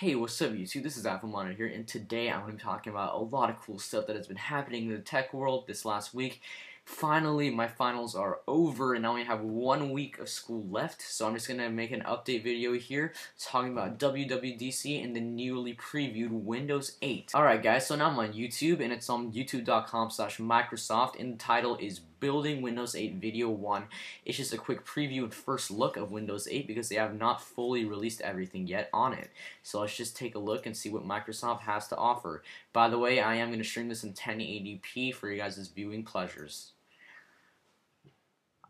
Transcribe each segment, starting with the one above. Hey, what's up YouTube, this is AlphaMonitor here, and today I'm going to be talking about a lot of cool stuff that has been happening in the tech world this last week. Finally, my finals are over, and I only have 1 week of school left, so I'm just going to make an update video here talking about WWDC and the newly previewed Windows 8. Alright guys, so now I'm on YouTube, and it's on youtube.com/Microsoft, and the title is Building Windows 8 Video 1. It's just a quick preview and first look of Windows 8 because they have not fully released everything yet on it. So let's just take a look and see what Microsoft has to offer. By the way, I am going to stream this in 1080p for you guys' viewing pleasures.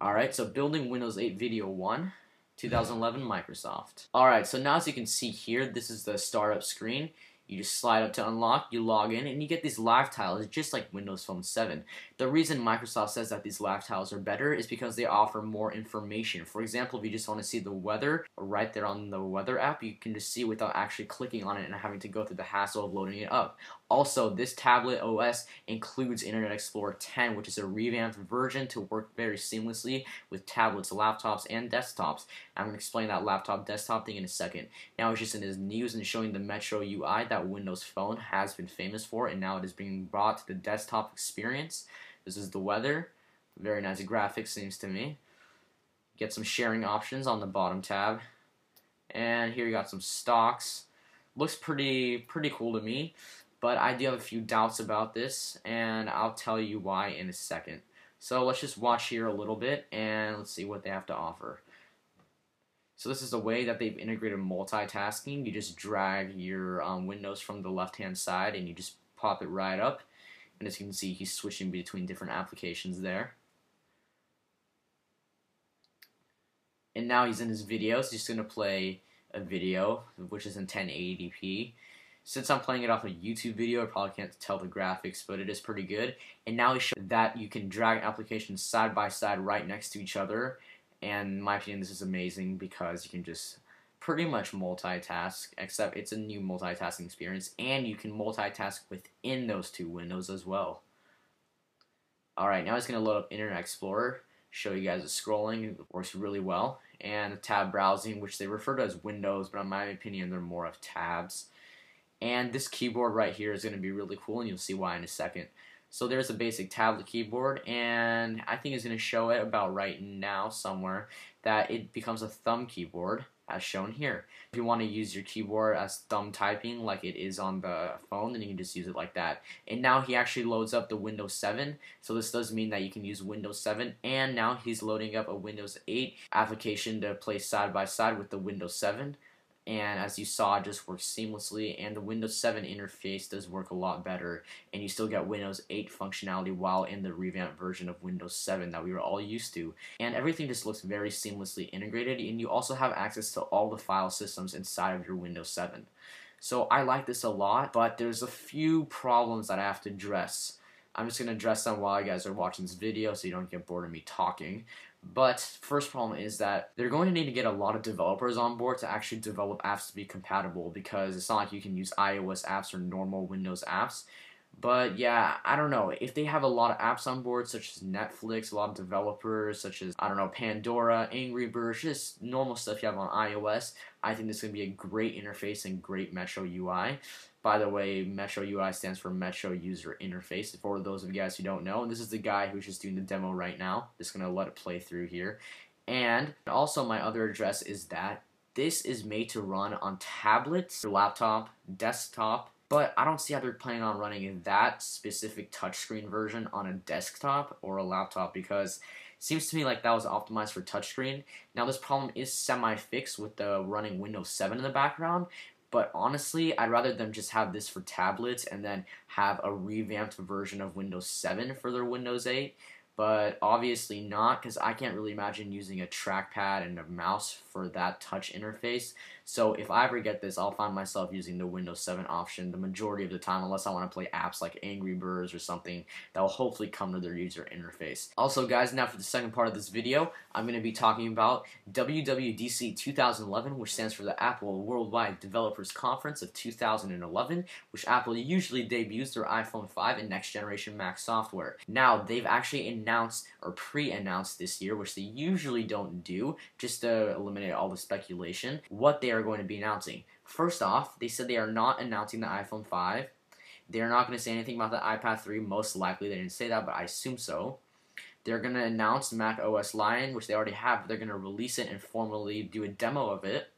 Alright, so Building Windows 8 Video 1. 2011 Microsoft. Alright, so now as you can see here, this is the startup screen. You just slide up to unlock, you log in, and you get these live tiles just like Windows Phone 7. The reason Microsoft says that these live tiles are better is because they offer more information. For example, if you just want to see the weather, right there on the weather app, you can just see without actually clicking on it and having to go through the hassle of loading it up. Also, this tablet OS includes Internet Explorer 10, which is a revamped version to work very seamlessly with tablets, laptops, and desktops. I'm going to explain that laptop-desktop thing in a second. Now it's just in this news and showing the Metro UI that Windows Phone has been famous for, and now it is being brought to the desktop experience. This is the weather. Very nice graphics, seems to me. Get some sharing options on the bottom tab. And here you got some stocks. Looks pretty cool to me. But I do have a few doubts about this, and I'll tell you why in a second. So let's just watch here a little bit, and let's see what they have to offer. So this is the way that they've integrated multitasking. You just drag your windows from the left-hand side, and you just pop it right up. And as you can see, he's switching between different applications there. And now he's in his video, so he's just going to play a video, which is in 1080p. Since I'm playing it off a YouTube video, I probably can't tell the graphics, but it is pretty good. And now it shows that you can drag applications side by side right next to each other. And in my opinion, this is amazing because you can just pretty much multitask, except it's a new multitasking experience. And you can multitask within those two windows as well. Alright, now it's going to load up Internet Explorer, show you guys the scrolling. It works really well. And tab browsing, which they refer to as windows, but in my opinion, they're more of tabs. And this keyboard right here is going to be really cool, and you'll see why in a second. So there's a basic tablet keyboard, and I think it's going to show it about right now somewhere that it becomes a thumb keyboard, as shown here. If you want to use your keyboard as thumb typing like it is on the phone, then you can just use it like that. And now he actually loads up the Windows 7, so this does mean that you can use Windows 7, and now he's loading up a Windows 8 application to play side by side with the Windows 7. And as you saw, it just works seamlessly, and the Windows 7 interface does work a lot better, and you still get Windows 8 functionality while in the revamped version of Windows 7 that we were all used to. And everything just looks very seamlessly integrated, and you also have access to all the file systems inside of your Windows 7. So I like this a lot, but there's a few problems that I have to address. I'm just going to address them while you guys are watching this video so you don't get bored of me talking. But first problem is that they're going to need to get a lot of developers on board to actually develop apps to be compatible, because it's not like you can use iOS apps or normal Windows apps. But yeah, I don't know. If they have a lot of apps on board, such as Netflix, a lot of developers, such as, I don't know, Pandora, Angry Birds, just normal stuff you have on iOS, I think this is going to be a great interface and great Metro UI. By the way, Metro UI stands for Metro User Interface, for those of you guys who don't know. And this is the guy who's just doing the demo right now. Just going to let it play through here. And also my other address is that this is made to run on tablets, your laptop, desktop, but I don't see how they're planning on running that specific touchscreen version on a desktop or a laptop, because it seems to me like that was optimized for touchscreen. Now this problem is semi-fixed with the running Windows 7 in the background, but honestly, I'd rather them just have this for tablets and then have a revamped version of Windows 7 for their Windows 8. But obviously not, because I can't really imagine using a trackpad and a mouse for that touch interface. So if I ever get this, I'll find myself using the Windows 7 option the majority of the time, unless I want to play apps like Angry Birds or something that will hopefully come to their user interface. Also guys, now for the second part of this video, I'm going to be talking about WWDC 2011, which stands for the Apple Worldwide Developers Conference of 2011, which Apple usually debuts their iPhone 5 and next generation Mac software. Now, they've actually announced or pre-announced this year, which they usually don't do, just to eliminate all the speculation, what they are going to be announcing. First off, they said they are not announcing the iPhone 5. They're not going to say anything about the iPad 3. Most likely they didn't say that, but I assume so. They're going to announce Mac OS Lion, which they already have. But they're going to release it and formally do a demo of it.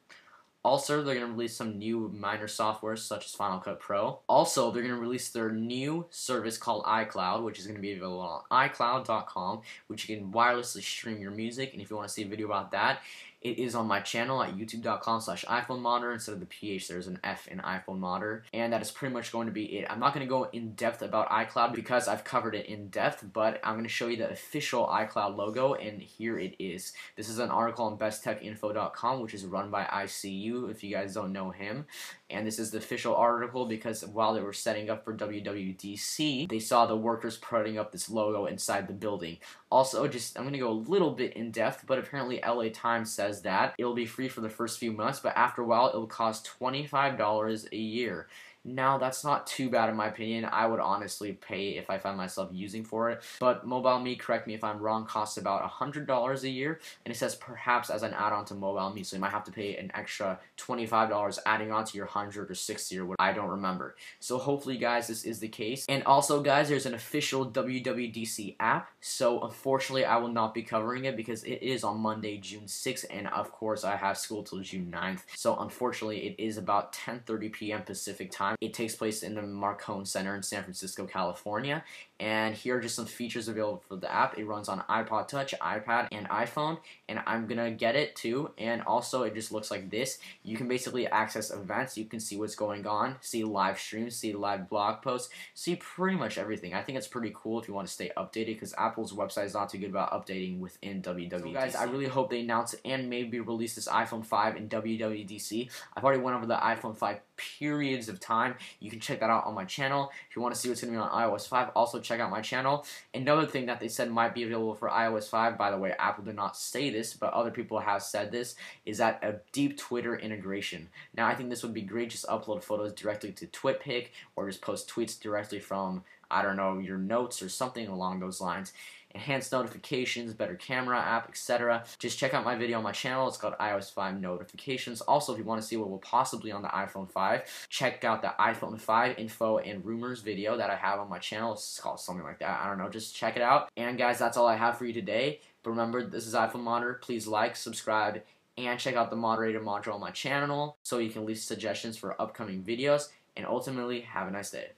Also, they're going to release some new minor software, such as Final Cut Pro. Also, they're going to release their new service called iCloud, which is going to be available on iCloud.com, which you can wirelessly stream your music. And if you want to see a video about that, it is on my channel at youtube.com/iPhonemodder. Instead of the PH, there's an F in iPhonemodder. And that is pretty much going to be it. I'm not going to go in depth about iCloud because I've covered it in depth, but I'm going to show you the official iCloud logo, and here it is. This is an article on besttechinfo.com, which is run by ICU, if you guys don't know him. And this is the official article because while they were setting up for WWDC, they saw the workers putting up this logo inside the building. Also, I'm going to go a little bit in depth, but apparently LA Times says that it'll be free for the first few months, but after a while, it'll cost $25 a year. Now, that's not too bad in my opinion. I would honestly pay if I found myself using for it. But MobileMe, correct me if I'm wrong, costs about $100 a year. And it says perhaps as an add-on to MobileMe. So you might have to pay an extra $25 adding on to your $100 or $60 or what, I don't remember. So hopefully, guys, this is the case. And also, guys, there's an official WWDC app. So unfortunately, I will not be covering it because it is on Monday, June 6th. And of course, I have school till June 9th. So unfortunately, it is about 10:30 p.m. Pacific time. It takes place in the Moscone Center in San Francisco, California. And here are just some features available for the app. It runs on iPod Touch, iPad, and iPhone. And I'm going to get it too. And also, it just looks like this. You can basically access events. You can see what's going on, see live streams, see live blog posts, see pretty much everything. I think it's pretty cool if you want to stay updated because Apple's website is not too good about updating within WWDC. So guys, I really hope they announce and maybe release this iPhone 5 in WWDC. I've already went over the iPhone 5 periods of time. You can check that out on my channel. If you want to see what's going to be on iOS 5, also check out my channel. Another thing that they said might be available for iOS 5, by the way, Apple did not say this, but other people have said this, is that a deep Twitter integration. Now, I think this would be great. Just upload photos directly to Twitpic or just post tweets directly from, I don't know, your notes or something along those lines. Enhanced notifications, better camera app, etc. Just check out my video on my channel. It's called iOS 5 Notifications. Also, if you want to see what will possibly on the iPhone 5, check out the iPhone 5 info and rumors video that I have on my channel. It's called something like that. I don't know. Just check it out. And guys, that's all I have for you today. But remember, this is iPhonemodder. Please like, subscribe, and check out the moderator module on my channel so you can leave suggestions for upcoming videos. And ultimately, have a nice day.